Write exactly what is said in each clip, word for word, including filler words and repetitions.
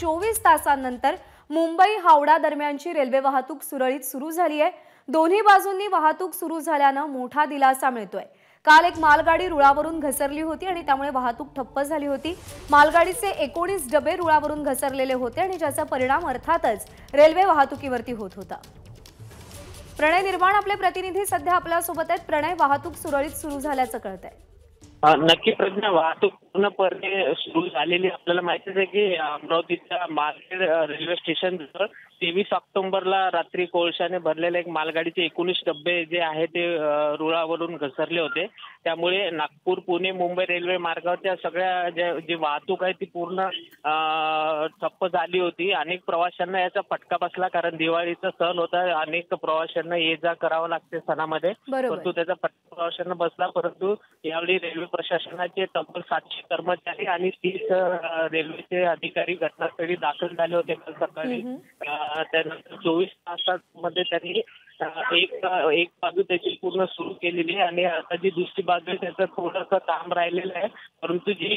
चोवीस तासांनंतर मुंबई हावडा दरम्यानची रेल्वे वाहतूक सुरळीत सुरू झाली आहे। दोन्ही बाजूंनी वाहतूक सुरू झाल्याने मोठा दिलासा मिळतोय। काल एक मालगाडी रुळावरून घसरली होती आणि त्यामुळे वाहतूक ठप्प झाली होती। मालगाडीचे एकोणीस डबे रुळावरून घसरलेले होते आणि ज्याचा परिणाम अर्थातच रेल्वे वाहतुकीवरती होत होता। प्रणय निर्माण आपले प्रतिनिधी सध्या आपल्या सोबत आहेत। प्रणय, वाहतूक सुरळीत सुरू झाल्याचं कळतंय? नक्की प्रज्ञा, वाहतूक पूर्णपणे सुरू झालेली आपल्याला माहितीच आहे की अमरावतीच्या मार्केट रेल्वे स्टेशन जवळ तेवीस ऑक्टोबरला रात्री कोळशाने भरलेल्या एक मालगाडीचे एकोणीस डब्बे जे आहे ते रुळावरून घसरले होते। त्यामुळे नागपूर पुणे मुंबई रेल्वे मार्गावरच्या सगळ्या ज्या जी वाहतूक आहे ती पूर्ण ठप्प झाली होती। अनेक प्रवाशांना याचा फटका बसला, कारण दिवाळीचा सण होता, अनेक प्रवाशांना ये जा करावं लागते सणामध्ये, परंतु त्याचा फटका प्रवाशांना बसला। परंतु यावेळी रेल्वे प्रशासनाचे तब्बल सातशे कर्मचारी आणि तीस रेल्वेचे अधिकारी घटनास्थळी दाखल झाले होते काल सकाळी। त्यानंतर चोवीस तासांमध्ये त्यांनी एक एक बाजू त्याची पूर्ण सुरू केलेली आहे आणि आता जी दुसरी बाजू आहे त्याचं थोडंसं काम राहिलेलं आहे। परंतु जी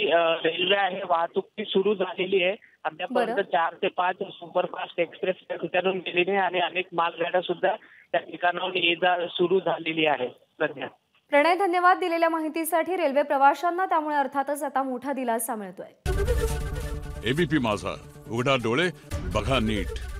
रेल्वे आहे वाहतूक ती सुरू झालेली आहे। अद्यापर्यंत चार ते पाच सुपरफास्ट एक्सप्रेस त्या ठिकाणून गेलेली आहे आणि अनेक मालगाड्या सुद्धा त्या ठिकाणाहून ये जा सुरू झालेली आहे। धन्यवाद प्रणय, धन्यवाद दिलेल्या माहितीसाठी। रेल्वे प्रवाशांना त्यामुळे अर्थातच आता मोठा दिलासा मिळतोय। एबीपी माझा, उघडा डोळे बघा नीट।